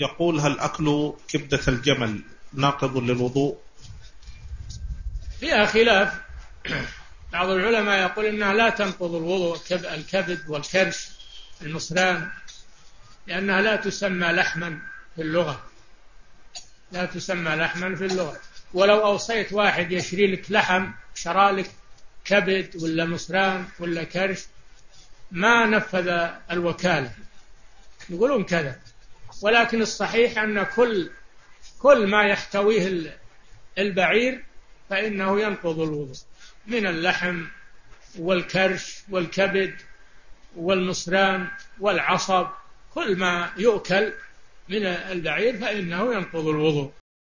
يقول هل أكل كبدة الجمل ناقض للوضوء؟ فيها خلاف. بعض العلماء يقول إنها لا تنقض الوضوء، الكبد والكرش المصران، لأنها لا تسمى لحما في اللغة، لا تسمى لحما في اللغة. ولو أوصيت واحد يشري لك لحم، شرالك كبد ولا مصران ولا كرش، ما نفذ الوكالة، يقولون كذا. ولكن الصحيح أن كل ما يحتويه البعير فإنه ينقض الوضوء، من اللحم والكرش والكبد والمصران والعصب، كل ما يؤكل من البعير فإنه ينقض الوضوء.